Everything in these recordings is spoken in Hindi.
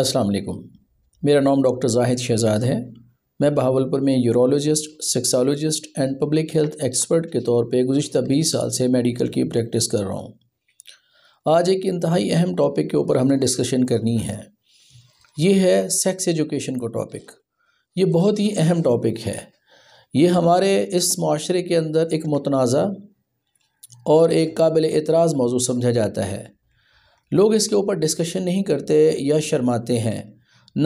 अस्सलाम वालेकुम, मेरा नाम डॉक्टर जाहिद शहजाद है। मैं बहावलपुर में urologist, sexologist and public health expert के तौर पे गुज़िश्ता 20 साल से मेडिकल की प्रैक्टिस कर रहा हूँ। आज एक इंतहाई अहम टॉपिक के ऊपर हमने डिस्कशन करनी है। ये है सेक्स एजुकेशन का टॉपिक। ये बहुत ही अहम टॉपिक है। ये हमारे इस माशरे के अंदर एक मुतनाज़ा और एक काबिल एतराज़ मौजू समझा जाता है। लोग इसके ऊपर डिस्कशन नहीं करते या शर्माते हैं,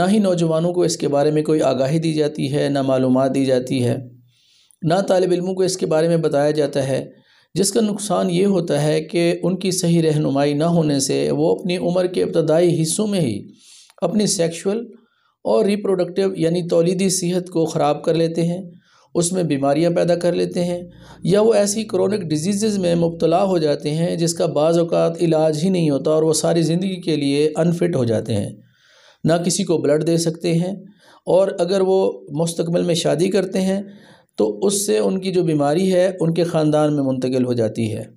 ना ही नौजवानों को इसके बारे में कोई आगाही दी जाती है, ना मालूमात दी जाती है, ना तालिब इल्मों को इसके बारे में बताया जाता है, जिसका नुकसान ये होता है कि उनकी सही रहनुमाई ना होने से वो अपनी उम्र के इब्तदाई हिस्सों में ही अपनी सेक्शुअल और रिप्रोडक्टिव यानी तौलीदी सेहत को ख़राब कर लेते हैं, उसमें बीमारियां पैदा कर लेते हैं, या वो ऐसी क्रॉनिक डिजीज़ में मुब्तला हो जाते हैं जिसका बाज़ औक़ात इलाज ही नहीं होता और वो सारी ज़िंदगी के लिए अनफिट हो जाते हैं। ना किसी को ब्लड दे सकते हैं, और अगर वो मुस्तकबिल में शादी करते हैं तो उससे उनकी जो बीमारी है उनके ख़ानदान में मुंतकिल हो जाती है,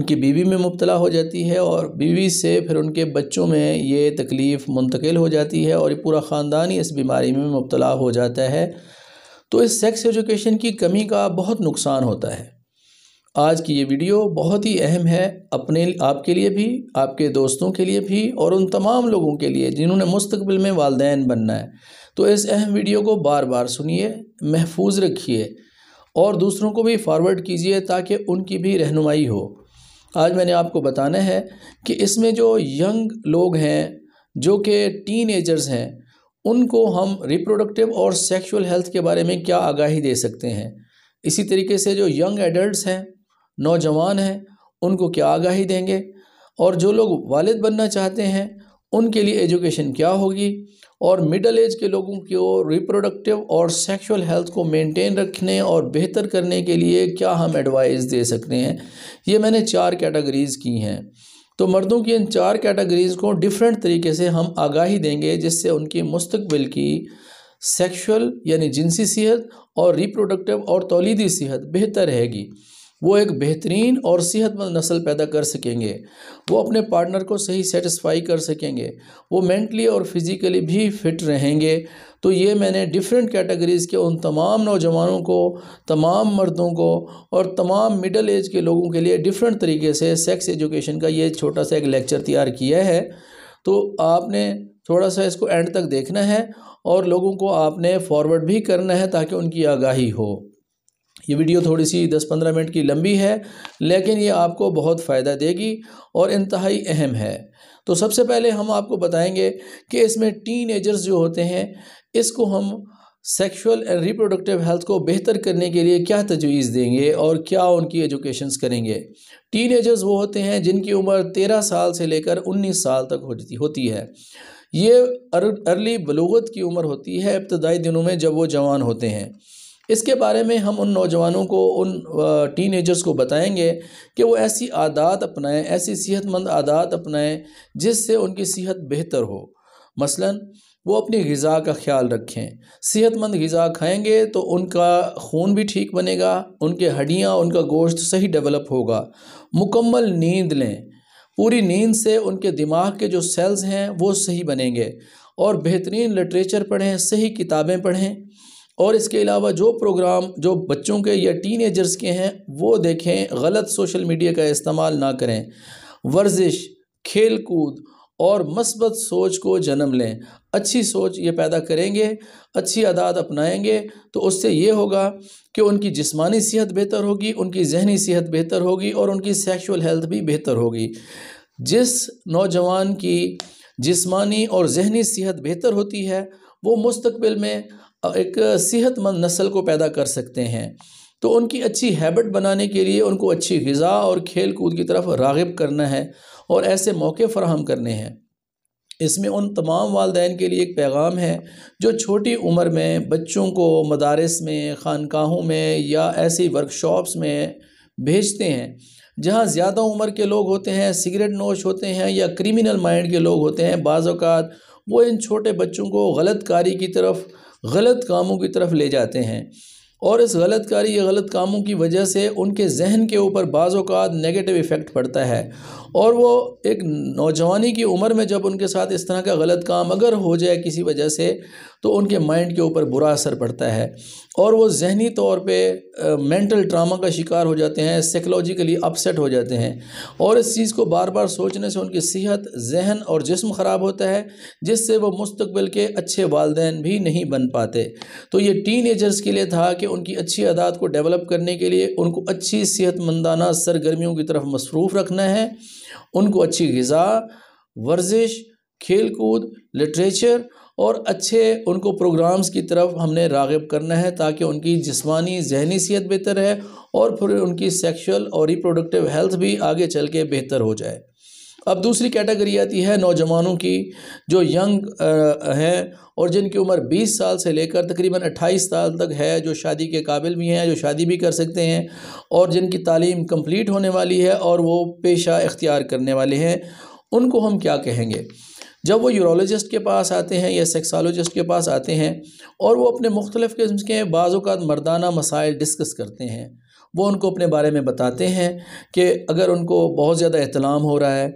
उनकी बीवी में मुब्तला हो जाती है और बीवी से फिर उनके बच्चों में ये तकलीफ़ मुंतकिल हो जाती है और पूरा ख़ानदान ही इस बीमारी में मुब्तला हो जाता है। तो इस सेक्स एजुकेशन की कमी का बहुत नुकसान होता है। आज की ये वीडियो बहुत ही अहम है अपने आपके लिए भी, आपके दोस्तों के लिए भी, और उन तमाम लोगों के लिए जिन्होंने मुस्तकबिल में वालदैन बनना है। तो इस अहम वीडियो को बार बार सुनिए, महफूज रखिए और दूसरों को भी फॉरवर्ड कीजिए ताकि उनकी भी रहनुमाई हो। आज मैंने आपको बताना है कि इसमें जो यंग लोग हैं, जो कि टीन एजर्स हैं, उनको हम रिप्रोडक्टिव और सेक्सुअल हेल्थ के बारे में क्या आगाही दे सकते हैं। इसी तरीके से जो यंग एडल्ट्स हैं, नौजवान हैं, उनको क्या आगाही देंगे, और जो लोग वालिद बनना चाहते हैं उनके लिए एजुकेशन क्या होगी, और मिडिल एज के लोगों को रिप्रोडक्टिव और सेक्सुअल हेल्थ को मेंटेन रखने और बेहतर करने के लिए क्या हम एडवाइस दे सकते हैं। ये मैंने 4 कैटेगरीज़ की हैं। तो मर्दों की इन 4 कैटेगरीज़ को डिफरेंट तरीके से हम आगाही देंगे, जिससे उनकी मुस्तकबिल की सेक्सुअल यानी जिनसी सेहत और रिप्रोडक्टिव और तौलीदी सेहत बेहतर रहेगी। वो एक बेहतरीन और सेहतमंद नस्ल पैदा कर सकेंगे, वो अपने पार्टनर को सही सेटिस्फाई कर सकेंगे, वो मेंटली और फिज़िकली भी फिट रहेंगे। तो ये मैंने डिफरेंट कैटेगरीज़ के उन तमाम नौजवानों को, तमाम मर्दों को और तमाम मिडिल एज के लोगों के लिए डिफरेंट तरीके से सेक्स एजुकेशन का ये छोटा सा एक लेक्चर तैयार किया है। तो आपने थोड़ा सा इसको एंड तक देखना है और लोगों को आपने फॉरवर्ड भी करना है ताकि उनकी आगाही हो। ये वीडियो थोड़ी सी 10-15 मिनट की लंबी है, लेकिन ये आपको बहुत फ़ायदा देगी और इंतहाई अहम है। तो सबसे पहले हम आपको बताएंगे कि इसमें टीनएजर्स जो होते हैं, इसको हम सेक्सुअल एंड रिप्रोडक्टिव हेल्थ को बेहतर करने के लिए क्या तजवीज़ देंगे और क्या उनकी एजुकेशंस करेंगे। टीनएजर्स वो होते हैं जिनकी उम्र 13 साल से लेकर 19 साल तक होती है। ये अर्ली बलूगत की उम्र होती है, इब्तदाई दिनों में जब वो जवान होते हैं। इसके बारे में हम उन नौजवानों को, उन टीनेजर्स को बताएंगे कि वो ऐसी आदत अपनाएं, ऐसी सेहतमंद आदत अपनाएं जिससे उनकी सेहत बेहतर हो। मसलन वो अपनी ग़िज़ा का ख्याल रखें, सेहतमंद ग़िज़ा खाएंगे तो उनका खून भी ठीक बनेगा, उनके हड्डियाँ, उनका गोश्त सही डेवलप होगा। मुकम्मल नींद लें, पूरी नींद से उनके दिमाग के जो सेल्स हैं वो सही बनेंगे, और बेहतरीन लिटरेचर पढ़ें, सही किताबें पढ़ें, और इसके अलावा जो प्रोग्राम जो बच्चों के या टीनेजर्स के हैं वो देखें। गलत सोशल मीडिया का इस्तेमाल ना करें, वर्जिश, खेल कूद और मस्बत सोच को जन्म लें। अच्छी सोच ये पैदा करेंगे, अच्छी आदत अपनाएंगे तो उससे ये होगा कि उनकी जिस्मानी सेहत बेहतर होगी, उनकी जहनी सेहत बेहतर होगी और उनकी सेक्सुअल हेल्थ भी बेहतर होगी। जिस नौजवान की जिस्मानी और जहनी सेहत बेहतर होती है वो मुस्तकबिल में एक सेहतमंद नस्ल को पैदा कर सकते हैं। तो उनकी अच्छी हैबिट बनाने के लिए उनको अच्छी ग़िज़ा और खेल कूद की तरफ राग़िब करना है और ऐसे मौके फ़राहम करने हैं। इसमें उन तमाम वालदैन के लिए एक पैगाम है जो छोटी उम्र में बच्चों को मदारिस में, खानकाहों में या ऐसी वर्कशॉप्स में भेजते हैं जहाँ ज़्यादा उम्र के लोग होते हैं, सिगरेट नोश होते हैं या क्रिमिनल माइंड के लोग होते हैं। बाज़ औक़ात वो इन छोटे बच्चों को गलत कारी की तरफ, गलत कामों की तरफ ले जाते हैं। और इस गलतकारी या गलत कामों की वजह से उनके जहन के ऊपर बाज़ औक़ात नेगेटिव इफ़ेक्ट पड़ता है। और वो एक नौजवानी की उम्र में जब उनके साथ इस तरह का गलत काम अगर हो जाए किसी वजह से तो उनके माइंड के ऊपर बुरा असर पड़ता है और वो जहनी तौर पे मेंटल ट्रामा का शिकार हो जाते हैं, साइकोलॉजिकली अपसेट हो जाते हैं। और इस चीज़ को बार बार सोचने से उनकी सेहत, जहन और जिस्म ख़राब होता है, जिससे वो मुस्तकबिल के अच्छे वालिदैन भी नहीं बन पाते। तो ये टीनएजर्स के लिए था कि उनकी अच्छी आदत को डेवलप करने के लिए उनको अच्छी सेहतमंदाना सरगर्मियों की तरफ मसरूफ़ रखना है। उनको अच्छी ग़िज़ा, वर्जिश, खेलकूद, लिटरेचर और अच्छे उनको प्रोग्राम्स की तरफ हमने राग़िब करना है ताकि उनकी जिस्मानी, जहनी सेहत बेहतर है और फिर उनकी सेक्शुअल और रिप्रोडक्टिव हेल्थ भी आगे चल के बेहतर हो जाए। अब दूसरी कैटेगरी आती है नौजवानों की जो यंग हैं और जिनकी उम्र 20 साल से लेकर तकरीबन 28 साल तक है, जो शादी के काबिल भी हैं, जो शादी भी कर सकते हैं और जिनकी तालीम कंप्लीट होने वाली है और वो पेशा इख्तियार करने वाले हैं। उनको हम क्या कहेंगे? जब वो यूरोलॉजिस्ट के पास आते हैं या सेक्सोलॉजिस्ट के पास आते हैं और वो अपने मुख्तलिफ़ किस्म के बाज़ औक़ात मर्दाना मसाइल डिस्कस करते हैं, वो उनको अपने बारे में बताते हैं कि अगर उनको बहुत ज़्यादा एहतलाम हो रहा है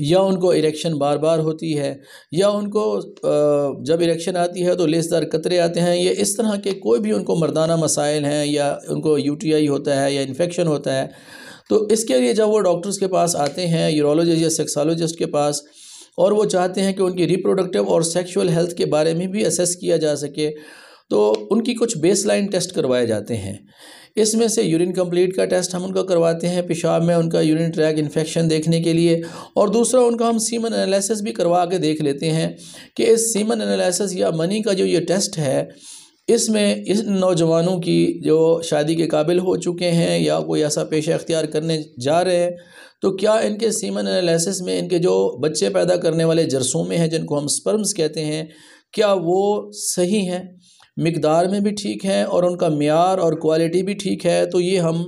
या उनको इरेक्शन बार बार होती है या उनको जब इरेक्शन आती है तो लेसदार कतरे आते हैं, ये इस तरह के कोई भी उनको मर्दाना मसाइल हैं या उनको UTI होता है या इन्फेक्शन होता है, तो इसके लिए जब वो डॉक्टर्स के पास आते हैं, यूरोलॉजिस्ट या सेक्सोलॉजिस्ट के पास, और वो चाहते हैं कि उनकी रिप्रोडक्टिव और सेक्सुअल हेल्थ के बारे में भी असेस किया जा सके, तो उनकी कुछ बेसलाइन टेस्ट करवाए जाते हैं। इसमें से यूरिन कंप्लीट का टेस्ट हम उनका करवाते हैं, पेशाब में उनका यूरिन ट्रैक इन्फेक्शन देखने के लिए, और दूसरा उनका हम सीमन एनालिसिस भी करवा के देख लेते हैं कि इस सीमन एनालिसिस या मनी का जो ये टेस्ट है, इसमें इस नौजवानों की जो शादी के काबिल हो चुके हैं या कोई ऐसा पेशा इख्तियार करने जा रहे हैं, तो क्या इनके सीमन एनालिसिस में इनके जो बच्चे पैदा करने वाले जरसूमें हैं, जिनको हम स्पर्म्स कहते हैं, क्या वो सही हैं, मिकदार में भी ठीक हैं और उनका मियार और क्वालिटी भी ठीक है। तो ये हम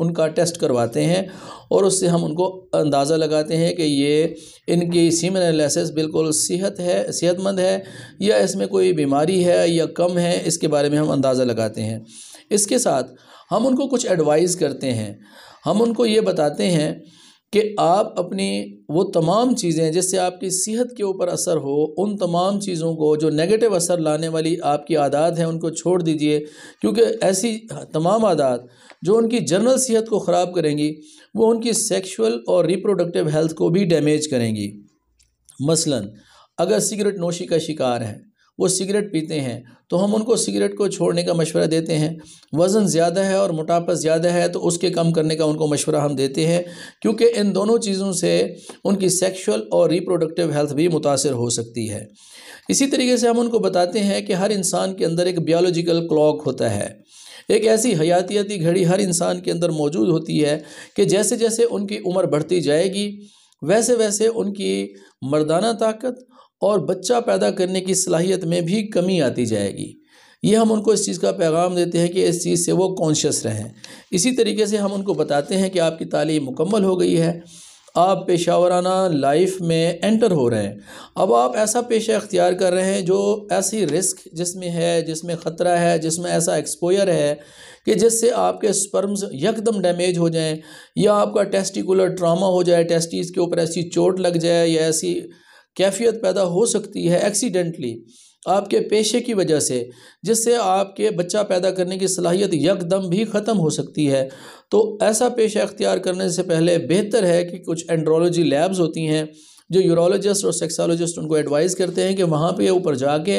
उनका टेस्ट करवाते हैं और उससे हम उनको अंदाज़ा लगाते हैं कि ये इनकी सीमन एनालिसिस बिल्कुल सेहतमंद है या इसमें कोई बीमारी है या कम है, इसके बारे में हम अंदाज़ा लगाते हैं। इसके साथ हम उनको कुछ एडवाइस करते हैं। हम उनको ये बताते हैं कि आप अपनी वो तमाम चीज़ें जिससे आपकी सेहत के ऊपर असर हो, उन तमाम चीज़ों को जो नेगेटिव असर लाने वाली आपकी आदत है उनको छोड़ दीजिए, क्योंकि ऐसी तमाम आदत जो उनकी जनरल सेहत को ख़राब करेंगी वो उनकी सेक्सुअल और रिप्रोडक्टिव हेल्थ को भी डैमेज करेंगी। मसलन अगर सिगरेट नोशी का शिकार है, वो सिगरेट पीते हैं, तो हम उनको सिगरेट को छोड़ने का मशवरा देते हैं। वज़न ज़्यादा है और मोटापा ज़्यादा है तो उसके कम करने का उनको मशवरा हम देते हैं, क्योंकि इन दोनों चीज़ों से उनकी सेक्सुअल और रिप्रोडक्टिव हेल्थ भी मुतासर हो सकती है। इसी तरीके से हम उनको बताते हैं कि हर इंसान के अंदर एक बायोलॉजिकल क्लॉक होता है, एक ऐसी हयातियाती घड़ी हर इंसान के अंदर मौजूद होती है कि जैसे जैसे उनकी उम्र बढ़ती जाएगी वैसे वैसे उनकी मर्दाना ताकत और बच्चा पैदा करने की सलाहियत में भी कमी आती जाएगी। ये हम उनको इस चीज़ का पैगाम देते हैं कि इस चीज़ से वो कॉन्शियस रहें। इसी तरीके से हम उनको बताते हैं कि आपकी तालीम मुकम्मल हो गई है, आप पेशावराना लाइफ में एंटर हो रहे हैं, अब आप ऐसा पेशा इख्तियार कर रहे हैं जो ऐसी रिस्क जिसमें है, जिसमें ख़तरा है, जिसमें ऐसा एक्सपोजर है कि जिससे आपके स्पर्म्स यकदम डैमेज हो जाएं या आपका टेस्टिकुलर ट्रामा हो जाए, टेस्टिस के ऊपर ऐसी चोट लग जाए या ऐसी कैफियत पैदा हो सकती है एक्सीडेंटली आपके पेशे की वजह से, जिससे आपके बच्चा पैदा करने की सलाहियत यकदम भी ख़त्म हो सकती है। तो ऐसा पेशा इख्तियार करने से पहले बेहतर है कि कुछ एंड्रोलॉजी लैब्स होती हैं जो यूरोलॉजिस्ट और सेक्सोलॉजिस्ट उनको एडवाइस करते हैं कि वहाँ पे ऊपर जाके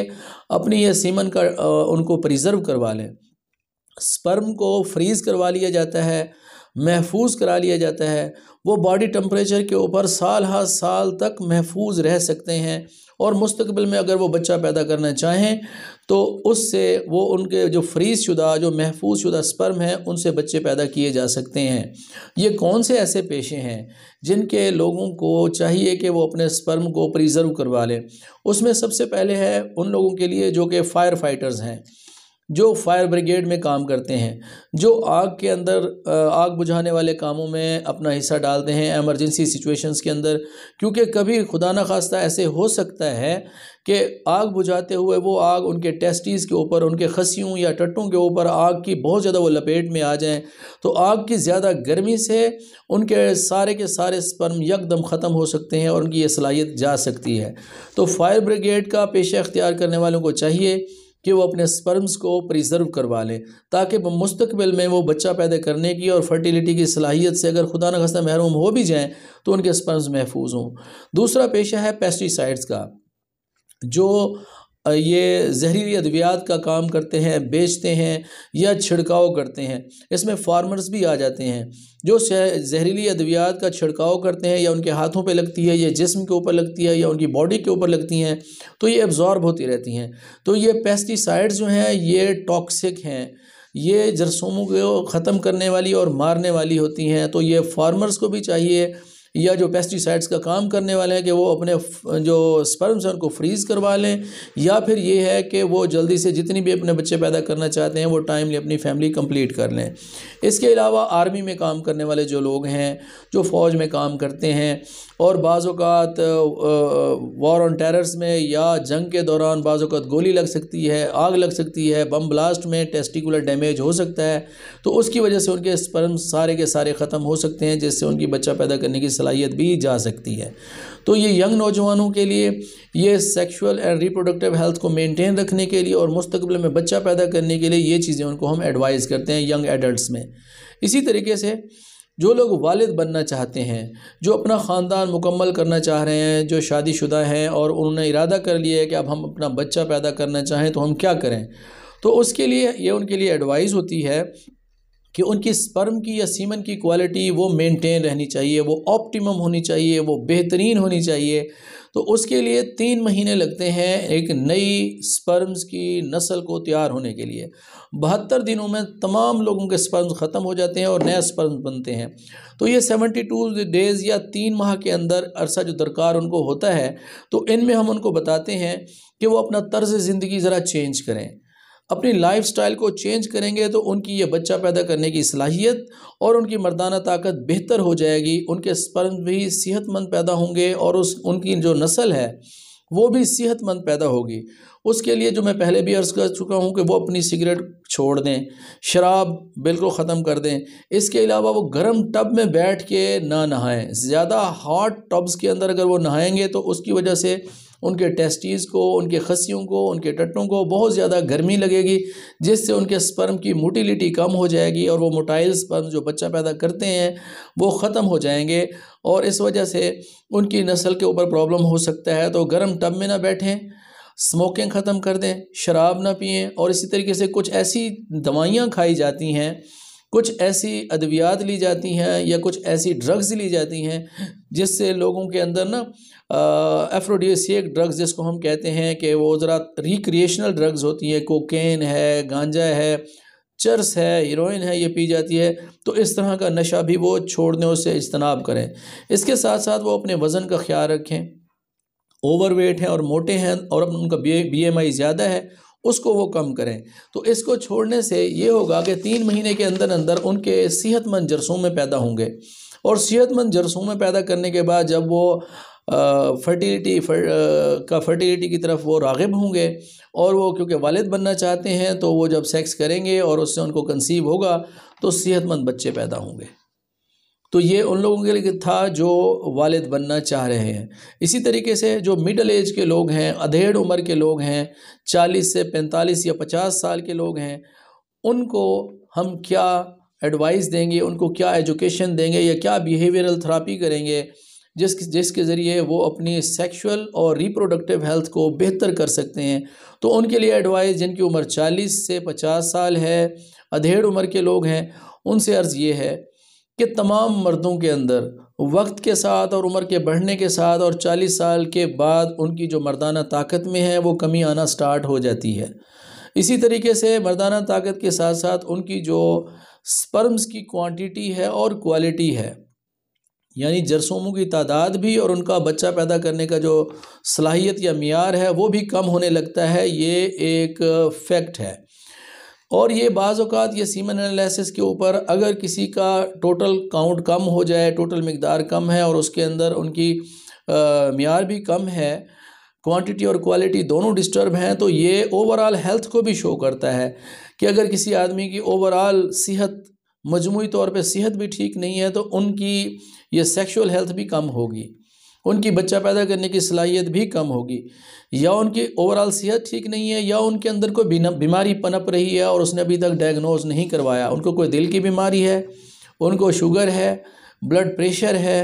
अपनी ये सीमन का उनको प्रिजर्व करवा लें। स्पर्म को फ्रीज़ करवा लिया जाता है, महफूज करा लिया जाता है, वो बॉडी टेम्परेचर के ऊपर साल हर साल तक महफूज रह सकते हैं और मुस्तकबिल में अगर वो बच्चा पैदा करना चाहें तो उससे वो उनके जो फ्रीज़ शुदा, जो महफूज शुदा स्पर्म हैं, उनसे बच्चे पैदा किए जा सकते हैं। ये कौन से ऐसे पेशे हैं जिनके लोगों को चाहिए कि वो अपने स्पर्म को प्रिजर्व करवा लें? उसमें सबसे पहले है उन लोगों के लिए जो कि फायर फाइटर्स हैं, जो फायर ब्रिगेड में काम करते हैं, जो आग के अंदर आग बुझाने वाले कामों में अपना हिस्सा डालते हैं एमरजेंसी सिचुएशंस के अंदर, क्योंकि कभी खुदा ना खास्ता ऐसे हो सकता है कि आग बुझाते हुए वो आग उनके टेस्टीज़ के ऊपर, उनके खसियों या टट्टों के ऊपर आग की बहुत ज़्यादा वो लपेट में आ जाएं, तो आग की ज़्यादा गर्मी से उनके सारे के सारे स्पर्म यकदम ख़त्म हो सकते हैं और उनकी ये सलाहियत जा सकती है। तो फायर ब्रिगेड का पेशा अख्तियार करने वालों को चाहिए कि वो अपने स्पर्म्स को प्रिजर्व करवा लें, ताकि मुस्तकबिल में वो बच्चा पैदा करने की और फर्टिलिटी की सलाहियत से अगर खुदा न खास्ता महरूम हो भी जाएँ तो उनके स्पर्म्स महफूज हों। दूसरा पेशा है पेस्टिसाइड्स का, जो ये जहरीली अद्वियात का काम करते हैं, बेचते हैं या छिड़काव करते हैं। इसमें फार्मर्स भी आ जाते हैं, जो जहरीली अद्वियात का छिड़काव करते हैं या उनके हाथों पे लगती है या जिस्म के ऊपर लगती है या उनकी बॉडी के ऊपर लगती हैं, तो ये एब्ज़ॉर्ब होती रहती हैं। तो ये पेस्टिसाइड्स जो हैं ये टॉक्सिक हैं, ये जरसूमों को ख़त्म करने वाली और मारने वाली होती हैं। तो ये फार्मर्स को भी चाहिए या जो पेस्टिसाइड्स का काम करने वाले हैं कि वो अपने जो स्पर्म्स हैं उनको फ्रीज़ करवा लें, या फिर ये है कि वो जल्दी से जितनी भी अपने बच्चे पैदा करना चाहते हैं वो टाइमली अपनी फैमिली कंप्लीट कर लें। इसके अलावा आर्मी में काम करने वाले जो लोग हैं, जो फ़ौज में काम करते हैं और बाज़ औक़ात वॉर ऑन टेरर्स में या जंग के दौरान बाज़ औक़ात गोली लग सकती है, आग लग सकती है, बम ब्लास्ट में टेस्टिकुलर डैमेज हो सकता है, तो उसकी वजह से उनके स्पर्म सारे के सारे ख़त्म हो सकते हैं, जिससे उनकी बच्चा पैदा करने की सलाहियत भी जा सकती है। तो ये यंग नौजवानों के लिए, ये सेक्सुअल एंड रिप्रोडक्टिव हेल्थ को मेंटेन रखने के लिए और मुस्तकबिल में बच्चा पैदा करने के लिए ये चीज़ें उनको हम एडवाइस करते हैं यंग एडल्ट्स में। इसी तरीके से जो लोग वालिद बनना चाहते हैं, जो अपना ख़ानदान मुकम्मल करना चाह रहे हैं, जो शादीशुदा हैं और उन्होंने इरादा कर लिया है कि अब हम अपना बच्चा पैदा करना चाहें तो हम क्या करें, तो उसके लिए ये उनके लिए एडवाइस होती है कि उनकी स्पर्म की या सीमन की क्वालिटी वो मेंटेन रहनी चाहिए, वो ऑप्टिमम होनी चाहिए, वो बेहतरीन होनी चाहिए। तो उसके लिए 3 महीने लगते हैं एक नई स्पर्म्स की नस्ल को तैयार होने के लिए। 72 दिनों में तमाम लोगों के स्पर्म्स ख़त्म हो जाते हैं और नया स्पर्म्स बनते हैं। तो ये 72 डेज़ या 3 माह के अंदर अरसा जो दरकार उनको होता है, तो इनमें हम उनको बताते हैं कि वो अपना तर्ज़ ज़िंदगी ज़रा चेंज करें, अपनी लाइफस्टाइल को चेंज करेंगे तो उनकी ये बच्चा पैदा करने की सलाहियत और उनकी मर्दाना ताकत बेहतर हो जाएगी, उनके स्पर्म भी सेहतमंद पैदा होंगे और उनकी जो नस्ल है वो भी सेहतमंद पैदा होगी। उसके लिए जो मैं पहले भी अर्ज़ कर चुका हूँ कि वो अपनी सिगरेट छोड़ दें, शराब बिल्कुल ख़त्म कर दें। इसके अलावा वो गर्म टब में बैठ के ना नहाएं, ज़्यादा हॉट टब्स के अंदर अगर वो नहाएंगे तो उसकी वजह से उनके टेस्टीज़ को, उनके खसियों को, उनके टट्टों को बहुत ज़्यादा गर्मी लगेगी, जिससे उनके स्पर्म की मोटिलिटी कम हो जाएगी और वो मोटाइल स्पर्म जो बच्चा पैदा करते हैं वो ख़त्म हो जाएंगे और इस वजह से उनकी नस्ल के ऊपर प्रॉब्लम हो सकता है। तो गर्म टब में ना बैठें, स्मोकिंग ख़त्म कर दें, शराब ना पिएँ और इसी तरीके से कुछ ऐसी दवाइयाँ खाई जाती हैं, कुछ ऐसी अद्वियात ली जाती हैं या कुछ ऐसी ड्रग्स ली जाती हैं जिससे लोगों के अंदर ना एफ्रोडिसिएक ड्रग्स जिसको हम कहते हैं कि वो ज़रा रिक्रिएशनल ड्रग्स होती हैं, कोकेन है, गांजा है, चरस है, हीरोइन है, ये पी जाती है। तो इस तरह का नशा भी वो छोड़ने से इज्तनाब करें। इसके साथ साथ वो अपने वज़न का ख्याल रखें, ओवरवेट हैं और मोटे हैं और उनका BMI ज़्यादा है, उसको वो कम करें। तो इसको छोड़ने से ये होगा कि 3 महीने के अंदर अंदर उनके सेहतमंद जरसूम में पैदा होंगे और सेहतमंद जरसूम में पैदा करने के बाद जब वो फर्टिलिटी की तरफ वो राग़िब होंगे और वो क्योंकि वालिद बनना चाहते हैं तो वो जब सेक्स करेंगे और उससे उनको कंसीव होगा तो सेहतमंद बच्चे पैदा होंगे। तो ये उन लोगों के लिए था जो वालिद बनना चाह रहे हैं। इसी तरीके से जो मिडल एज के लोग हैं, अधेड़ उम्र के लोग हैं, 40 से 45 या 50 साल के लोग हैं, उनको हम क्या एडवाइस देंगे, उनको क्या एजुकेशन देंगे या क्या बिहेवियरल थेरेपी करेंगे जिसके ज़रिए वो अपनी सेक्सुअल और रिप्रोडक्टिव हेल्थ को बेहतर कर सकते हैं। तो उनके लिए एडवाइस जिनकी उम्र 40 से 50 साल है, अधेड़ उम्र के लोग हैं, उनसे अर्ज़ ये है कि तमाम मर्दों के अंदर वक्त के साथ और उम्र के बढ़ने के साथ और 40 साल के बाद उनकी जो मर्दाना ताकत में है वो कमी आना स्टार्ट हो जाती है। इसी तरीके से मर्दाना ताकत के साथ साथ उनकी जो स्पर्म्स की क्वांटिटी है और क्वालिटी है, यानी जरसूमों की तादाद भी और उनका बच्चा पैदा करने का जो सलाहियत या मियार है वो भी कम होने लगता है। ये एक फैक्ट है। और ये बाज़ औक़ात ये सीमन एनालिसिस के ऊपर अगर किसी का टोटल काउंट कम हो जाए, टोटल मकदार कम है और उसके अंदर उनकी मियार भी कम है, क्वांटिटी और क्वालिटी दोनों डिस्टर्ब हैं, तो ये ओवरऑल हेल्थ को भी शो करता है कि अगर किसी आदमी की ओवरऑल सेहत मजमूई तौर पे सेहत भी ठीक नहीं है तो उनकी ये सेक्सुअल हेल्थ भी कम होगी, उनकी बच्चा पैदा करने की सलाहियत भी कम होगी, या उनकी ओवरऑल सेहत ठीक नहीं है या उनके अंदर कोई बीमारी पनप रही है और उसने अभी तक डायग्नोज नहीं करवाया, उनको कोई दिल की बीमारी है, उनको शुगर है, ब्लड प्रेशर है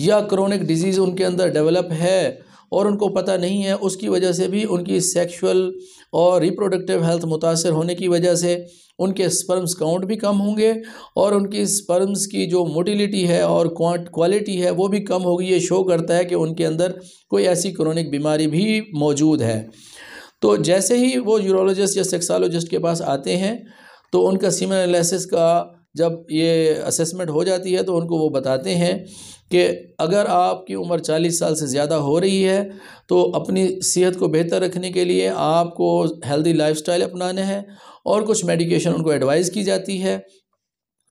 या क्रोनिक डिजीज़ उनके अंदर डेवलप है और उनको पता नहीं है, उसकी वजह से भी उनकी सेक्सुअल और रिप्रोडक्टिव हेल्थ मुतासर होने की वजह से उनके स्पर्म्स काउंट भी कम होंगे और उनकी स्पर्म्स की जो मोटिलिटी है और क्वालिटी है वो भी कम होगी। ये शो करता है कि उनके अंदर कोई ऐसी क्रोनिक बीमारी भी मौजूद है। तो जैसे ही वो यूरोलॉजिस्ट या सेक्सोलॉजिस्ट के पास आते हैं तो उनका सीमन एनालिसिस का जब ये असेसमेंट हो जाती है तो उनको वो बताते हैं कि अगर आपकी उम्र 40 साल से ज़्यादा हो रही है तो अपनी सेहत को बेहतर रखने के लिए आपको हेल्दी लाइफस्टाइल अपनाना है और कुछ मेडिकेशन उनको एडवाइस की जाती है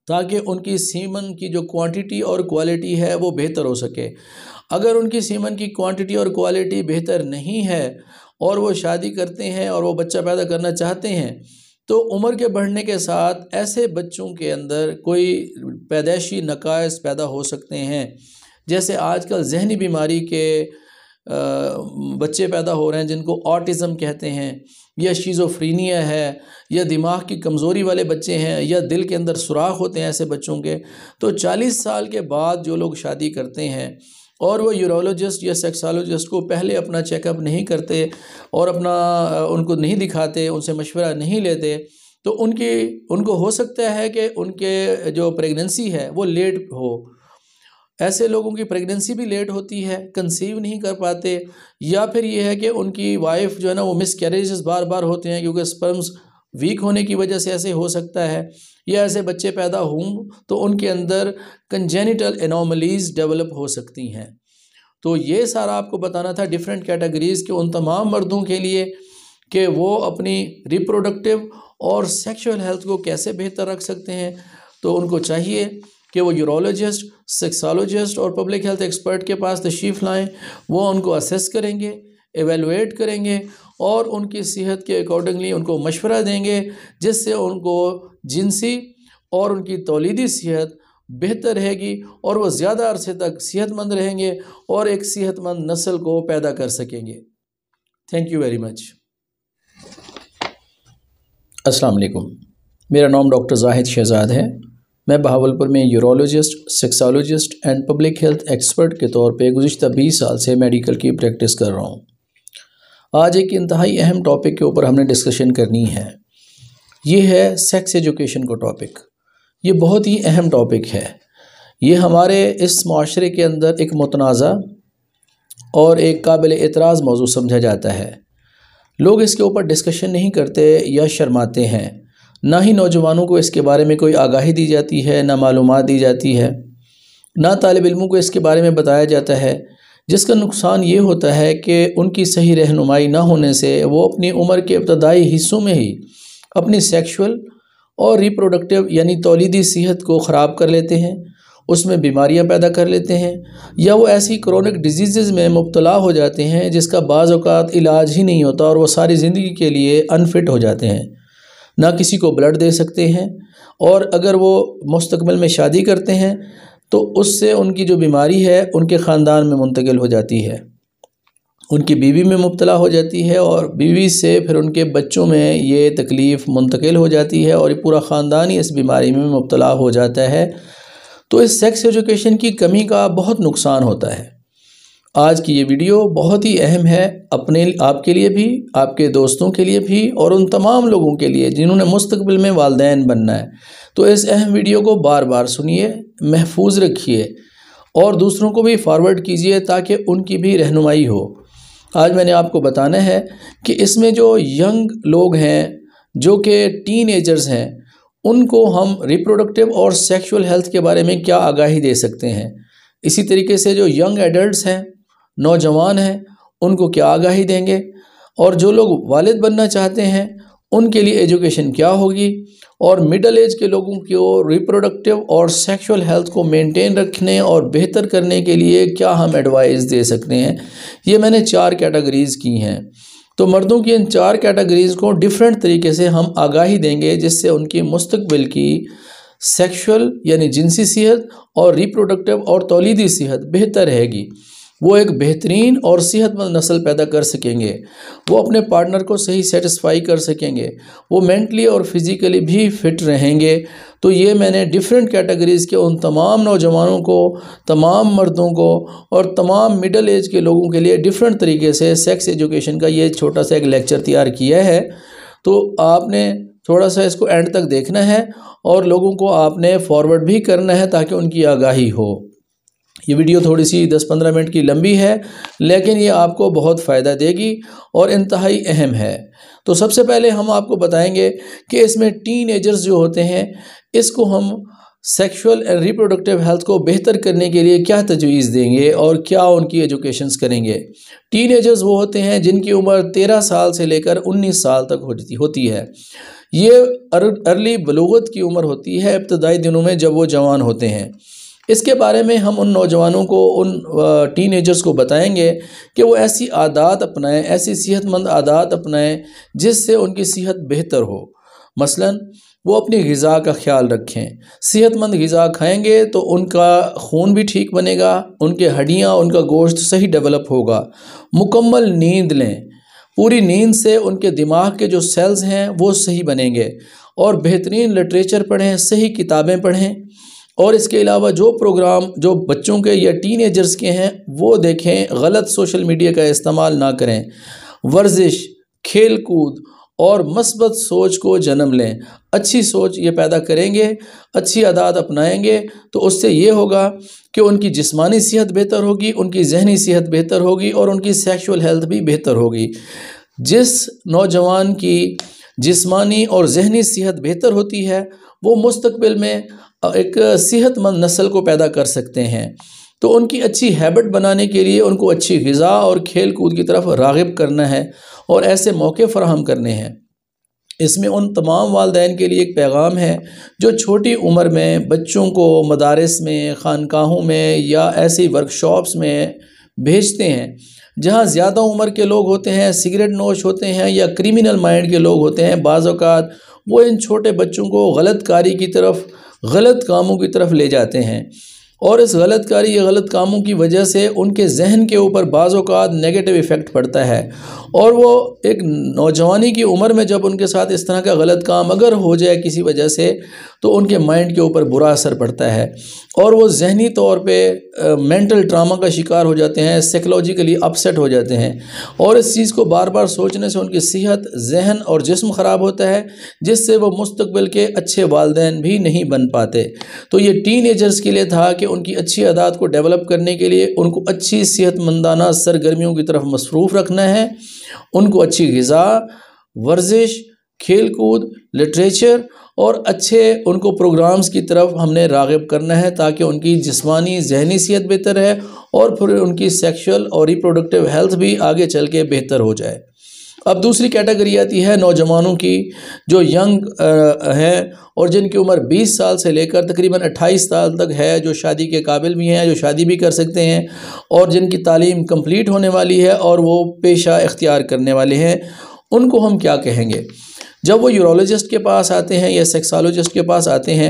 ताकि उनकी सीमन की जो क्वांटिटी और क्वालिटी है वो बेहतर हो सके। अगर उनकी सीमन की क्वांटिटी और क्वालिटी बेहतर नहीं है और वो शादी करते हैं और वो बच्चा पैदा करना चाहते हैं तो उम्र के बढ़ने के साथ ऐसे बच्चों के अंदर कोई पैदाइशी नकायस पैदा हो सकते हैं। जैसे आजकल जहनी बीमारी के बच्चे पैदा हो रहे हैं जिनको ऑटिज़म कहते हैं, या शीज़ोफ्रीनिया है, या दिमाग की कमज़ोरी वाले बच्चे हैं, या दिल के अंदर सुराख होते हैं ऐसे बच्चों के। तो 40 साल के बाद जो लोग शादी करते हैं और वो यूरोलॉजिस्ट या सेक्सोलॉजिस्ट को पहले अपना चेकअप नहीं करते और अपना उनको नहीं दिखाते, उनसे मशवरा नहीं लेते, तो उनको हो सकता है कि उनके जो प्रेगनेंसी है वो लेट हो। ऐसे लोगों की प्रेगनेंसी भी लेट होती है, कंसीव नहीं कर पाते, या फिर ये है कि उनकी वाइफ जो है ना वो मिसकैरेजेस बार बार होते हैं क्योंकि स्पर्म्स वीक होने की वजह से ऐसे हो सकता है, या ऐसे बच्चे पैदा हों तो उनके अंदर कंजेनिटल एनोमलीज़ डेवलप हो सकती हैं। तो ये सारा आपको बताना था डिफरेंट कैटेगरीज़ के उन तमाम मर्दों के लिए कि वो अपनी रिप्रोडक्टिव और सेक्सुअल हेल्थ को कैसे बेहतर रख सकते हैं। तो उनको चाहिए कि वो यूरोलॉजिस्ट, सेक्सोलॉजिस्ट और पब्लिक हेल्थ एक्सपर्ट के पास तशरीफ़ लाएँ, वो उनको असेस करेंगे, एवेलुएट करेंगे और उनकी सेहत के अकॉर्डिंगली उनको मशवरा देंगे जिससे उनको जिनसी और उनकी तौलीदी सेहत बेहतर रहेगी और वो ज़्यादा अरसे तक सेहतमंद रहेंगे और एक सेहतमंद नस्ल को पैदा कर सकेंगे। Thank you very much. अस्सलाम वालेकुम, मेरा नाम डॉक्टर जाहिद शहजाद है। मैं बहावलपुर में urologist, sexologist and public health expert के तौर पे गुज़िश्ता 20 साल से मेडिकल की प्रैक्टिस कर रहा हूँ। आज एक इंतहाई अहम टॉपिक के ऊपर हमने डिस्कशन करनी है, ये है सेक्स एजुकेशन का टॉपिक। ये बहुत ही अहम टॉपिक है, ये हमारे इस माशरे के अंदर एक मुतनाज़ा और एक काबिल एतराज़ मौजू समझा जाता है। लोग इसके ऊपर डिस्कशन नहीं करते या शर्माते हैं, ना ही नौजवानों को इसके बारे में कोई आगाही दी जाती है, ना मालूमात दी जाती है, ना तालिब इल्मों को इसके बारे में बताया जाता है, जिसका नुकसान ये होता है कि उनकी सही रहनुमाई ना होने से वो अपनी उम्र के इब्तदाई हिस्सों में ही अपनी सेक्सुअल और रिप्रोडक्टिव यानी तौलीदी सेहत को ख़राब कर लेते हैं, उसमें बीमारियां पैदा कर लेते हैं, या वो ऐसी क्रोनिक डिजीज़ में मुब्तला हो जाते हैं जिसका बाज़ औक़ात इलाज ही नहीं होता और वो सारी ज़िंदगी के लिए अनफिट हो जाते हैं, ना किसी को ब्लड दे सकते हैं। और अगर वो मुस्तकबिल में शादी करते हैं तो उससे उनकी जो बीमारी है उनके ख़ानदान में मुंतकिल हो जाती है, उनकी बीवी में मुब्तला हो जाती है और बीवी से फिर उनके बच्चों में ये तकलीफ़ मुंतकिल हो जाती है और पूरा ख़ानदान ही इस बीमारी में मुब्तला हो जाता है। तो इस सेक्स एजुकेशन की कमी का बहुत नुकसान होता है। आज की ये वीडियो बहुत ही अहम है अपने आपके लिए भी, आपके दोस्तों के लिए भी और उन तमाम लोगों के लिए जिन्होंने मुस्तकबिल में वालदैन बनना है। तो इस अहम वीडियो को बार बार सुनिए, महफूज रखिए और दूसरों को भी फॉरवर्ड कीजिए ताकि उनकी भी रहनुमाई हो। आज मैंने आपको बताना है कि इसमें जो यंग लोग हैं, जो कि टीन एजर्स हैं, उनको हम रिप्रोडक्टिव और सेक्शुअल हेल्थ के बारे में क्या आगाही दे सकते हैं। इसी तरीके से जो यंग एडल्ट हैं, नौजवान हैं, उनको क्या आगाही देंगे। और जो लोग वालिद बनना चाहते हैं उनके लिए एजुकेशन क्या होगी, और मिडिल एज के लोगों की रिप्रोडक्टिव और सेक्सुअल हेल्थ को मेंटेन रखने और बेहतर करने के लिए क्या हम एडवाइस दे सकते हैं। ये मैंने 4 कैटेगरीज़ की हैं। तो मर्दों की इन 4 कैटेगरीज़ को डिफरेंट तरीके से हम आगाही देंगे, जिससे उनकी मुस्तकबिल की सेक्सुअल यानी जिनसी सेहत और रिप्रोडक्टिव और तौलीदी सेहत बेहतर रहेगी। वो एक बेहतरीन और सेहतमंद नस्ल पैदा कर सकेंगे, वो अपने पार्टनर को सही सेटिस्फाई कर सकेंगे, वो मेंटली और फिज़िकली भी फिट रहेंगे। तो ये मैंने डिफरेंट कैटेगरीज़ के उन तमाम नौजवानों को, तमाम मर्दों को और तमाम मिडिल एज के लोगों के लिए डिफरेंट तरीके से सेक्स एजुकेशन का ये छोटा सा एक लेक्चर तैयार किया है। तो आपने थोड़ा सा इसको एंड तक देखना है और लोगों को आपने फॉरवर्ड भी करना है ताकि उनकी आगाही हो। ये वीडियो थोड़ी सी 10-15 मिनट की लंबी है, लेकिन ये आपको बहुत फ़ायदा देगी और इंतहाई अहम है। तो सबसे पहले हम आपको बताएंगे कि इसमें टीनएजर्स जो होते हैं, इसको हम सेक्सुअल एंड रिप्रोडक्टिव हेल्थ को बेहतर करने के लिए क्या तजवीज़ देंगे और क्या उनकी एजुकेशंस करेंगे। टीनएजर्स वो होते हैं जिनकी उम्र 13 साल से लेकर 19 साल तक होती है। ये अर्ली बलूगत की उम्र होती है, इब्तदाई दिनों में जब वो जवान होते हैं। इसके बारे में हम उन नौजवानों को, उन टीनेजर्स को बताएंगे कि वो ऐसी आदत अपनाएं, ऐसी सेहतमंद आदत अपनाएं जिससे उनकी सेहत बेहतर हो। मसलन वो अपनी ग़िज़ा का ख्याल रखें, सेहतमंद ग़िज़ा खाएंगे तो उनका खून भी ठीक बनेगा, उनके हड्डियाँ, उनका गोश्त सही डेवलप होगा। मुकम्मल नींद लें, पूरी नींद से उनके दिमाग के जो सेल्स हैं वो सही बनेंगे। और बेहतरीन लिटरेचर पढ़ें, सही किताबें पढ़ें। और इसके अलावा जो प्रोग्राम जो बच्चों के या टीनेजर्स के हैं वो देखें। गलत सोशल मीडिया का इस्तेमाल ना करें। वर्जिश, खेल कूद और मस्बत सोच को जन्म लें। अच्छी सोच ये पैदा करेंगे, अच्छी आदत अपनाएंगे तो उससे ये होगा कि उनकी जिस्मानी सेहत बेहतर होगी, उनकी जहनी सेहत बेहतर होगी और उनकी सेक्सुअल हेल्थ भी बेहतर होगी। जिस नौजवान की जिस्मानी और जहनी सेहत बेहतर होती है वो मुस्तकबिल में एक सेहतमंद नस्ल को पैदा कर सकते हैं। तो उनकी अच्छी हैबिट बनाने के लिए उनको अच्छी ग़िज़ा और खेल कूद की तरफ राग़िब करना है और ऐसे मौके फराहम करने हैं। इसमें उन तमाम वालदैन के लिए एक पैगाम है जो छोटी उम्र में बच्चों को मदारिस में, खानकाहों में या ऐसी वर्कशॉप्स में भेजते हैं जहाँ ज़्यादा उम्र के लोग होते हैं, सिगरेट नोश होते हैं या क्रिमिनल माइंड के लोग होते हैं। बाज़ औक़ात वो इन छोटे बच्चों को गलत कारी की तरफ, गलत कामों की तरफ ले जाते हैं और इस गलतकारी या गलत कामों की वजह से उनके जहन के ऊपर बाज़ औक़ात नेगेटिव इफ़ेक्ट पड़ता है। और वो एक नौजवानी की उम्र में जब उनके साथ इस तरह का गलत काम अगर हो जाए किसी वजह से तो उनके माइंड के ऊपर बुरा असर पड़ता है और वो जहनी तौर पे मेंटल ट्रामा का शिकार हो जाते हैं, साइकोलॉजिकली अपसेट हो जाते हैं। और इस चीज़ को बार बार सोचने से उनकी सेहत, जहन और जिस्म ख़राब होता है, जिससे वो मुस्तकबिल के अच्छे वालदैन भी नहीं बन पाते। तो ये टीनेजर्स के लिए था कि उनकी अच्छी आदत को डेवलप करने के लिए उनको अच्छी सेहतमंदाना सरगर्मियों की तरफ मसरूफ़ रखना है। उनको अच्छी ग़िज़ा, वर्जिश, खेल कूद, लिटरेचर और अच्छे उनको प्रोग्राम्स की तरफ हमने राग़िब करना है ताकि उनकी जिस्मानी, जहनी सेहत बेहतर है और फिर उनकी सेक्सुअल और रिप्रोडक्टिव हेल्थ भी आगे चल के बेहतर हो जाए। अब दूसरी कैटेगरी आती है नौजवानों की जो यंग हैं और जिनकी उम्र 20 साल से लेकर तकरीबन 28 साल तक है, जो शादी के काबिल भी हैं, जो शादी भी कर सकते हैं और जिनकी तालीम कंप्लीट होने वाली है और वो पेशा इख्तियार करने वाले हैं। उनको हम क्या कहेंगे? जब वो यूरोलॉजिस्ट के पास आते हैं या सेक्सोलॉजिस्ट के पास आते हैं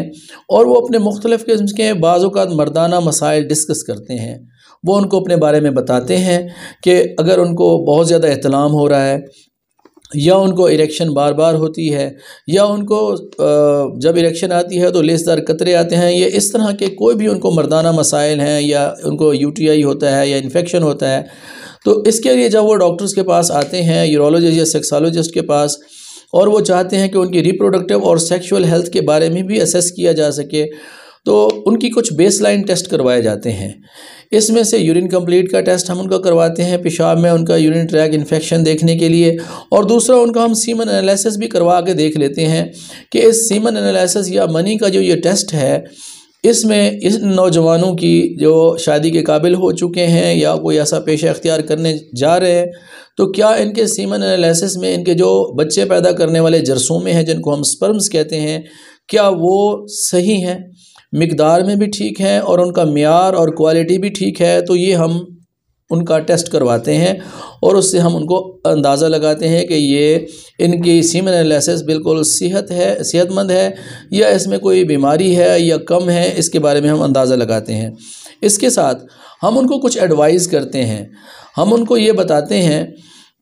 और वो अपने मुख्तलिफ़ किस्म के बाज़ औक़ात मर्दाना मसाइल डिस्कस करते हैं, वो उनको अपने बारे में बताते हैं कि अगर उनको बहुत ज़्यादा एहतलाम हो रहा है या उनको इरेक्शन बार बार होती है या उनको जब इरेक्शन आती है तो लेसदार कतरे आते हैं, ये इस तरह के कोई भी उनको मर्दाना मसाइल हैं या उनको यूटीआई होता है या इन्फेक्शन होता है, तो इसके लिए जब वो डॉक्टर्स के पास आते हैं, यूरोलॉजिस्ट या सेक्सोलॉजिस्ट के पास, और वो चाहते हैं कि उनकी रिप्रोडक्टिव और सेक्सुअल हेल्थ के बारे में भी असेस किया जा सके, तो उनकी कुछ बेसलाइन टेस्ट करवाए जाते हैं। इसमें से यूरिन कंप्लीट का टेस्ट हम उनका करवाते हैं, पेशाब में उनका यूरिन ट्रैक इन्फेक्शन देखने के लिए, और दूसरा उनका हम सीमन एनालिसिस भी करवा के देख लेते हैं कि इस सीमन एनालिसिस या मनी का जो ये टेस्ट है, इसमें इस नौजवानों की जो शादी के काबिल हो चुके हैं या कोई ऐसा पेशा अख्तियार करने जा रहे हैं, तो क्या इनके सीमन एनालिसिस में इनके जो बच्चे पैदा करने वाले जरसूमें हैं जिनको हम स्पर्म्स कहते हैं, क्या वो सही हैं, मिकदार में भी ठीक हैं और उनका मियार और क्वालिटी भी ठीक है। तो ये हम उनका टेस्ट करवाते हैं और उससे हम उनको अंदाज़ा लगाते हैं कि ये इनकी सीमन एनालिसिस बिल्कुल सेहतमंद है या इसमें कोई बीमारी है या कम है, इसके बारे में हम अंदाज़ा लगाते हैं। इसके साथ हम उनको कुछ एडवाइस करते हैं। हम उनको ये बताते हैं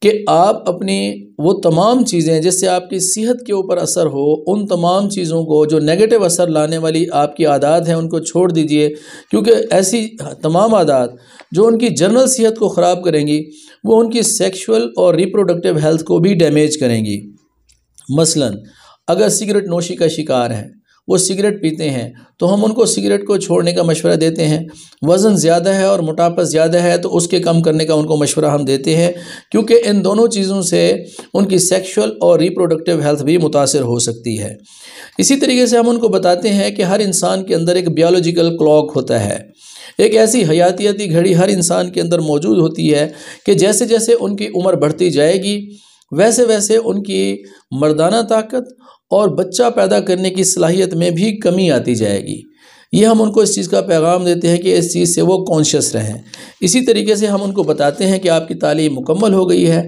कि आप अपनी वो तमाम चीज़ें जिससे आपकी सेहत के ऊपर असर हो, उन तमाम चीज़ों को जो नेगेटिव असर लाने वाली आपकी आदत है उनको छोड़ दीजिए, क्योंकि ऐसी तमाम आदत जो उनकी जनरल सेहत को ख़राब करेंगी वो उनकी सेक्सुअल और रिप्रोडक्टिव हेल्थ को भी डैमेज करेंगी। मसलन अगर सिगरेट नोशी का शिकार है, वो सिगरेट पीते हैं, तो हम उनको सिगरेट को छोड़ने का मशवरा देते हैं। वज़न ज़्यादा है और मोटापा ज़्यादा है तो उसके कम करने का उनको मशवरा हम देते हैं, क्योंकि इन दोनों चीज़ों से उनकी सेक्सुअल और रिप्रोडक्टिव हेल्थ भी मुतासर हो सकती है। इसी तरीके से हम उनको बताते हैं कि हर इंसान के अंदर एक बायोलॉजिकल क्लॉक होता है, एक ऐसी हयातियाती घड़ी हर इंसान के अंदर मौजूद होती है कि जैसे जैसे उनकी उम्र बढ़ती जाएगी वैसे वैसे उनकी मर्दाना ताकत और बच्चा पैदा करने की सलाहियत में भी कमी आती जाएगी। ये हम उनको इस चीज़ का पैगाम देते हैं कि इस चीज़ से वो कॉन्शियस रहें। इसी तरीके से हम उनको बताते हैं कि आपकी तालीम मुकम्मल हो गई है,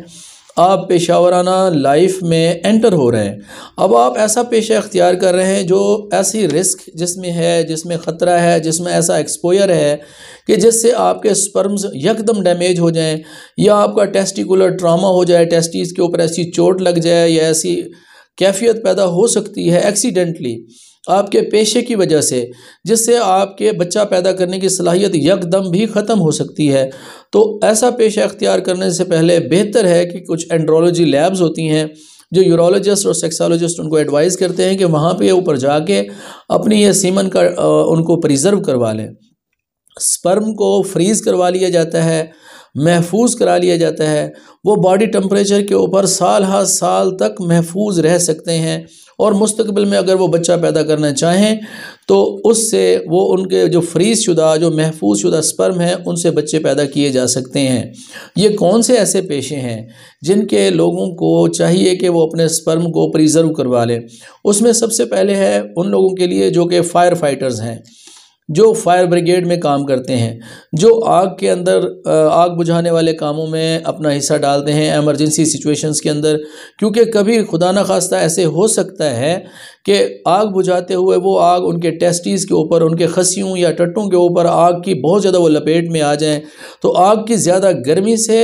आप पेशावराना लाइफ में एंटर हो रहे हैं, अब आप ऐसा पेशा अख्तियार कर रहे हैं जो ऐसी रिस्क जिसमें है, जिसमें ख़तरा है, जिसमें ऐसा एक्सपोजर है कि जिससे आपके स्पर्म्स यकदम डैमेज हो जाएं या आपका टेस्टिकुलर ट्रामा हो जाए, टेस्टिस के ऊपर ऐसी चोट लग जाए या ऐसी कैफियत पैदा हो सकती है एक्सीडेंटली आपके पेशे की वजह से, जिससे आपके बच्चा पैदा करने की सलाहियत यकदम भी ख़त्म हो सकती है। तो ऐसा पेशा अख्तियार करने से पहले बेहतर है कि कुछ एंड्रोलॉजी लैब्स होती हैं जो यूरोलॉजिस्ट और सेक्सोलॉजिस्ट उनको एडवाइस करते हैं कि वहाँ पे ऊपर जाके अपनी ये सीमन का उनको प्रिजर्व करवा लें। स्पर्म को फ्रीज़ करवा लिया जाता है, महफूज करा लिया जाता है, वो बॉडी टेम्परेचर के ऊपर साल हर साल तक महफूज रह सकते हैं और मुस्तकबिल में अगर वो बच्चा पैदा करना चाहें तो उससे वो उनके जो फ्रीज शुदा, जो महफूज शुदा स्पर्म हैं उनसे बच्चे पैदा किए जा सकते हैं। ये कौन से ऐसे पेशे हैं जिनके लोगों को चाहिए कि वो अपने स्पर्म को प्रिजर्व करवा लें? उसमें सबसे पहले है उन लोगों के लिए जो कि फायर फाइटर्स हैं, जो फायर ब्रिगेड में काम करते हैं, जो आग के अंदर आग बुझाने वाले कामों में अपना हिस्सा डालते हैं एमरजेंसी सिचुएशंस के अंदर, क्योंकि कभी खुदा न खास्ता ऐसे हो सकता है कि आग बुझाते हुए वो आग उनके टेस्टिस के ऊपर, उनके खसियों या टट्टों के ऊपर आग की बहुत ज़्यादा वो लपेट में आ जाएं, तो आग की ज़्यादा गर्मी से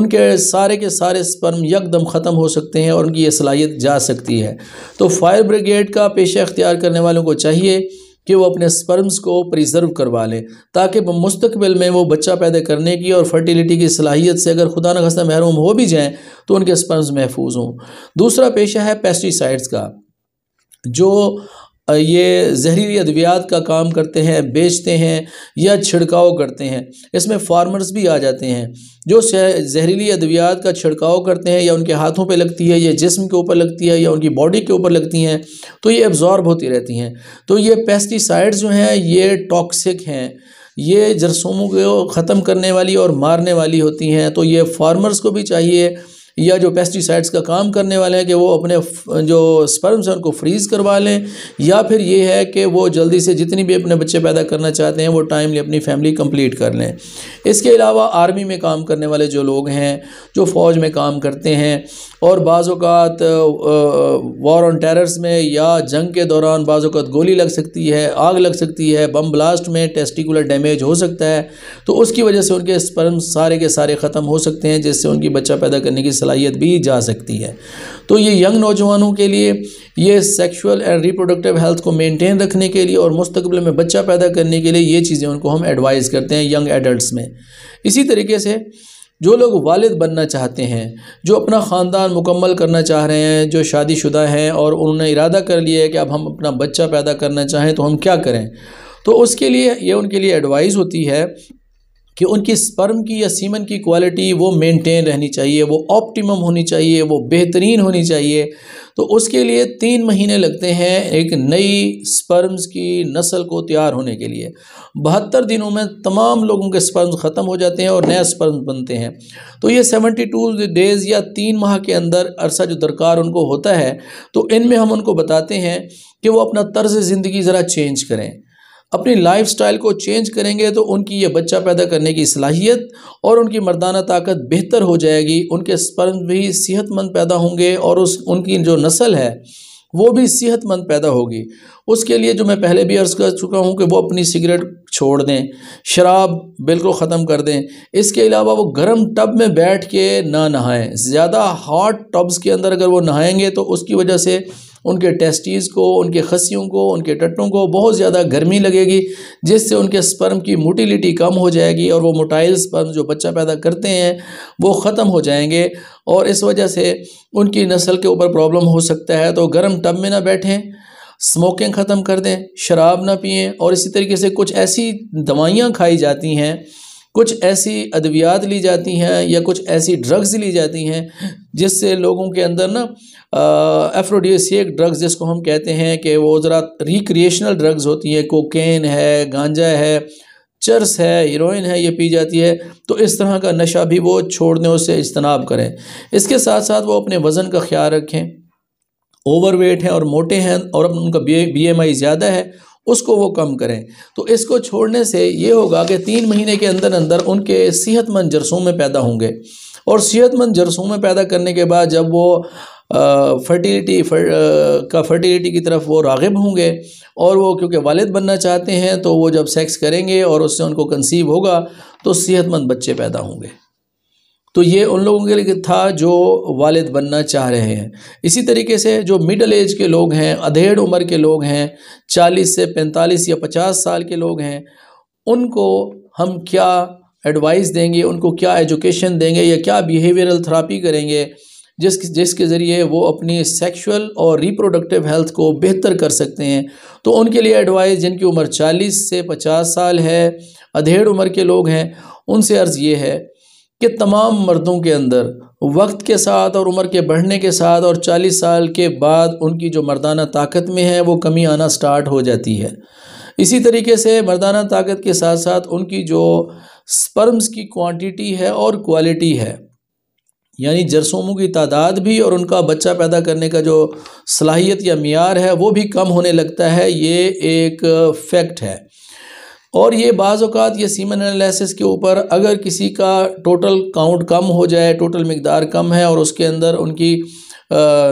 उनके सारे के सारे स्पर्म यकदम ख़त्म हो सकते हैं और उनकी ये सलाहियत जा सकती है। तो फायर ब्रिगेड का पेशा अख्तियार करने वालों को चाहिए कि वो अपने स्पर्म्स को प्रिजर्व करवा लें, ताकि मुस्तकबिल में वो बच्चा पैदा करने की और फर्टिलिटी की सलाहियत से अगर खुदा न खास्ता महरूम हो भी जाएं तो उनके स्पर्म्स महफूज हों। दूसरा पेशा है पेस्टिसाइड्स का, जो ये जहरीली अद्वियात का काम करते हैं, बेचते हैं या छिड़काव करते हैं। इसमें फार्मर्स भी आ जाते हैं जो जहरीली अद्वियात का छिड़काव करते हैं, या उनके हाथों पे लगती है, या जिस्म के ऊपर लगती है, या उनकी बॉडी के ऊपर लगती हैं, तो ये एब्ज़ॉर्ब होती रहती हैं। तो ये पेस्टिसाइड्स जो हैं ये टॉक्सिक हैं, ये जरसूमों को ख़त्म करने वाली और मारने वाली होती हैं। तो ये फार्मर्स को भी चाहिए या जो पेस्टिसाइड्स का काम करने वाले हैं कि वो अपने जो स्पर्म्स हैं उनको फ्रीज़ करवा लें, या फिर ये है कि वो जल्दी से जितनी भी अपने बच्चे पैदा करना चाहते हैं वो टाइमली अपनी फैमिली कंप्लीट कर लें। इसके अलावा आर्मी में काम करने वाले जो लोग हैं, जो फ़ौज में काम करते हैं और बाज़ औक़ात वॉर ऑन टेरर्स में या जंग के दौरान बाज़ औक़ात गोली लग सकती है, आग लग सकती है, बम ब्लास्ट में टेस्टिकुलर डैमेज हो सकता है, तो उसकी वजह से उनके स्पर्म्स सारे के सारे ख़त्म हो सकते हैं, जिससे उनकी बच्चा पैदा करने की सलाहियत भी जा सकती है। तो ये यंग नौजवानों के लिए, ये सेक्सुअल एंड रिप्रोडक्टिव हेल्थ को मेंटेन रखने के लिए और मुस्तकबिल में बच्चा पैदा करने के लिए ये चीज़ें उनको हम एडवाइस करते हैं यंग एडल्ट्स में। इसी तरीके से जो लोग वालिद बनना चाहते हैं, जो अपना ख़ानदान मुकम्मल करना चाह रहे हैं, जो शादीशुदा हैं और उन्होंने इरादा कर लिया है कि अब हम अपना बच्चा पैदा करना चाहें तो हम क्या करें, तो उसके लिए ये उनके लिए एडवाइस होती है कि उनकी स्पर्म की या सीमन की क्वालिटी वो मेंटेन रहनी चाहिए, वो ऑप्टिमम होनी चाहिए, वो बेहतरीन होनी चाहिए। तो उसके लिए 3 महीने लगते हैं एक नई स्पर्म्स की नस्ल को तैयार होने के लिए। 72 दिनों में तमाम लोगों के स्पर्म्स ख़त्म हो जाते हैं और नया स्पर्म्स बनते हैं। तो ये 72 डेज़ या 3 माह के अंदर अरसा जो दरकार उनको होता है, तो इनमें हम उनको बताते हैं कि वो अपना तर्ज ज़िंदगी ज़रा चेंज करें, अपनी लाइफस्टाइल को चेंज करेंगे तो उनकी ये बच्चा पैदा करने की सलाहियत और उनकी मर्दाना ताकत बेहतर हो जाएगी। उनके स्पर्म भी सेहतमंद पैदा होंगे और उनकी जो नस्ल है वो भी सेहतमंद पैदा होगी। उसके लिए जो मैं पहले भी अर्ज़ कर चुका हूँ कि वो अपनी सिगरेट छोड़ दें, शराब बिल्कुल ख़त्म कर दें। इसके अलावा वो गर्म टब में बैठ के ना नहाएं, ज़्यादा हॉट टब्स के अंदर अगर वो नहाएंगे तो उसकी वजह से उनके टेस्टीज़ को, उनके खसियों को, उनके टट्टों को बहुत ज़्यादा गर्मी लगेगी, जिससे उनके स्पर्म की मोटिलिटी कम हो जाएगी और वो मोटाइल स्पर्म जो बच्चा पैदा करते हैं वो ख़त्म हो जाएंगे और इस वजह से उनकी नस्ल के ऊपर प्रॉब्लम हो सकता है। तो गर्म टब में ना बैठें, स्मोकिंग ख़त्म कर दें, शराब ना पिएँ और इसी तरीके से कुछ ऐसी दवाइयाँ खाई जाती हैं, कुछ ऐसी अद्वियात ली जाती हैं या कुछ ऐसी ड्रग्स ली जाती हैं जिससे लोगों के अंदर ना एफ्रोडिसिएक ड्रग्स जिसको हम कहते हैं कि वो ज़रा रिक्रिएशनल ड्रग्स होती हैं, कोकेन है, गांजा है, चरस है, हीरोइन है, ये पी जाती है। तो इस तरह का नशा भी वो छोड़ने उससे इज्तनाब करें। इसके साथ साथ वो अपने वज़न का ख्याल रखें। ओवरवेट हैं और मोटे हैं और उनका BMI ज़्यादा है, उसको वो कम करें। तो इसको छोड़ने से ये होगा कि 3 महीने के अंदर अंदर उनके सेहतमंद जर्सों में पैदा होंगे और सेहतमंद जर्सों में पैदा करने के बाद जब वो फर्टिलिटी की तरफ वो राग़िब होंगे और वो क्योंकि वालिद बनना चाहते हैं तो वो जब सेक्स करेंगे और उससे उनको कंसीव होगा तो सेहतमंद बच्चे पैदा होंगे। तो ये उन लोगों के लिए था जो वालिद बनना चाह रहे हैं। इसी तरीके से जो मिडल एज के लोग हैं, अधेड़ उम्र के लोग हैं, 40 से 45 या 50 साल के लोग हैं, उनको हम क्या एडवाइस देंगे, उनको क्या एजुकेशन देंगे या क्या बिहेवियरल थेरेपी करेंगे जिसके ज़रिए वो अपनी सेक्सुअल और रिप्रोडक्टिव हेल्थ को बेहतर कर सकते हैं। तो उनके लिए एडवाइस जिनकी उम्र 40 से 50 साल है, अधेड़ उम्र के लोग हैं, उनसे अर्ज़ ये है कि तमाम मर्दों के अंदर वक्त के साथ और उम्र के बढ़ने के साथ और 40 साल के बाद उनकी जो मर्दाना ताकत में है वो कमी आना स्टार्ट हो जाती है। इसी तरीके से मर्दाना ताकत के साथ साथ उनकी जो स्पर्म्स की क्वांटिटी है और क्वालिटी है, यानी जर्सोमों की तादाद भी और उनका बच्चा पैदा करने का जो सलाहियत या मियार है वो भी कम होने लगता है। ये एक फैक्ट है और ये बाज़ औक़ात ये सीमन एनालिसिस के ऊपर अगर किसी का टोटल काउंट कम हो जाए, टोटल मकदार कम है और उसके अंदर उनकी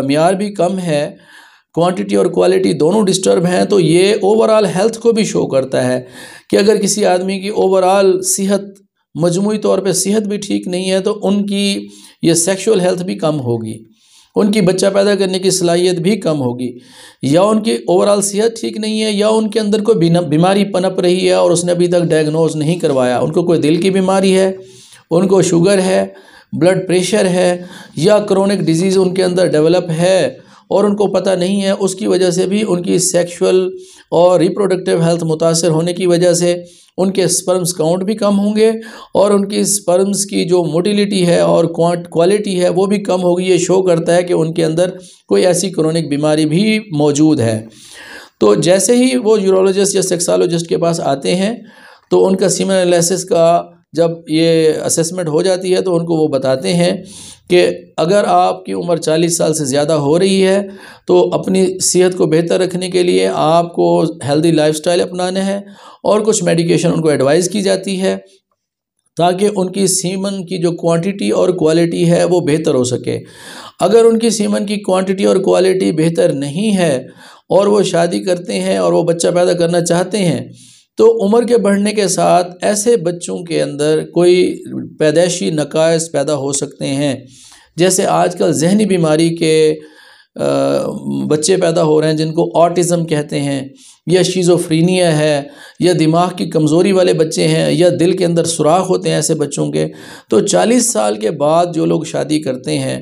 मियार भी कम है, क्वांटिटी और क्वालिटी दोनों डिस्टर्ब हैं, तो ये ओवरऑल हेल्थ को भी शो करता है कि अगर किसी आदमी की ओवरऑल सेहत मजमूई तौर पे सेहत भी ठीक नहीं है तो उनकी ये सेक्शुअल हेल्थ भी कम होगी, उनकी बच्चा पैदा करने की सलाहियत भी कम होगी, या उनकी ओवरऑल सेहत ठीक नहीं है या उनके अंदर कोई बीमारी पनप रही है और उसने अभी तक डायग्नोज नहीं करवाया। उनको कोई दिल की बीमारी है, उनको शुगर है, ब्लड प्रेशर है या क्रोनिक डिजीज़ उनके अंदर डेवलप है और उनको पता नहीं है, उसकी वजह से भी उनकी सेक्शुअल और रिप्रोडक्टिव हेल्थ मुतासर होने की वजह से उनके स्पर्म्स काउंट भी कम होंगे और उनकी स्पर्म्स की जो मोटिलिटी है और क्वालिटी है वो भी कम होगी। ये शो करता है कि उनके अंदर कोई ऐसी क्रोनिक बीमारी भी मौजूद है। तो जैसे ही वो यूरोलॉजिस्ट या सेक्सोलॉजिस्ट के पास आते हैं तो उनका सीमन एनालिसिस का जब ये असेसमेंट हो जाती है तो उनको वो बताते हैं कि अगर आपकी उम्र 40 साल से ज़्यादा हो रही है तो अपनी सेहत को बेहतर रखने के लिए आपको हेल्दी लाइफस्टाइल अपनाना है और कुछ मेडिकेशन उनको एडवाइस की जाती है ताकि उनकी सीमन की जो क्वांटिटी और क्वालिटी है वो बेहतर हो सके। अगर उनकी सीमन की क्वांटिटी और क्वालिटी बेहतर नहीं है और वो शादी करते हैं और वो बच्चा पैदा करना चाहते हैं तो उम्र के बढ़ने के साथ ऐसे बच्चों के अंदर कोई पैदाइशी नकायस पैदा हो सकते हैं। जैसे आजकल जहनी बीमारी के बच्चे पैदा हो रहे हैं जिनको ऑटिज़म कहते हैं या शीज़ोफ्रीनिया है या दिमाग की कमज़ोरी वाले बच्चे हैं या दिल के अंदर सुराख होते हैं ऐसे बच्चों के। तो 40 साल के बाद जो लोग शादी करते हैं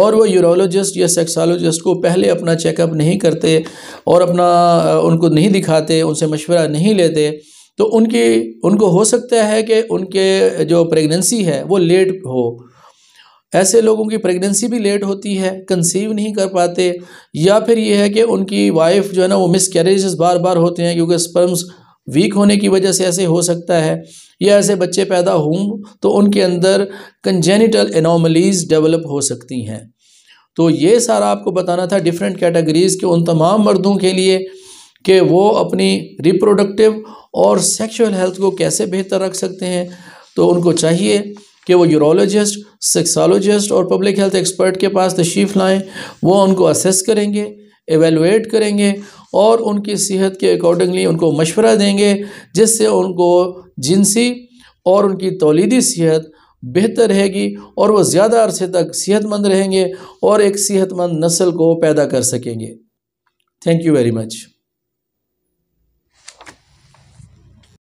और वो यूरोलॉजिस्ट या सेक्सोलॉजिस्ट को पहले अपना चेकअप नहीं करते और अपना उनको नहीं दिखाते, उनसे मशवरा नहीं लेते तो उनको हो सकता है कि उनके जो प्रेगनेंसी है वो लेट हो। ऐसे लोगों की प्रेगनेंसी भी लेट होती है, कंसीव नहीं कर पाते, या फिर ये है कि उनकी वाइफ जो है ना वो मिसकैरेजेस बार बार होते हैं क्योंकि स्पर्म्स वीक होने की वजह से ऐसे हो सकता है, या ऐसे बच्चे पैदा हों तो उनके अंदर कंजेनिटल एनोमलीज़ डेवलप हो सकती हैं। तो ये सारा आपको बताना था डिफरेंट कैटेगरीज़ के उन तमाम मर्दों के लिए कि वो अपनी रिप्रोडक्टिव और सेक्सुअल हेल्थ को कैसे बेहतर रख सकते हैं। तो उनको चाहिए कि वो यूरोलॉजिस्ट, सेक्सोलॉजिस्ट और पब्लिक हेल्थ एक्सपर्ट के पास तशरीफ़ लाएँ, वो उनको असेस करेंगे, एवेलुएट करेंगे और उनकी सेहत के अकॉर्डिंगली उनको मशवरा देंगे, जिससे उनको जिनसी और उनकी तौलीदी सेहत बेहतर रहेगी और वो ज़्यादा अरसे तक सेहतमंद रहेंगे और एक सेहतमंद नस्ल को पैदा कर सकेंगे। Thank you very much.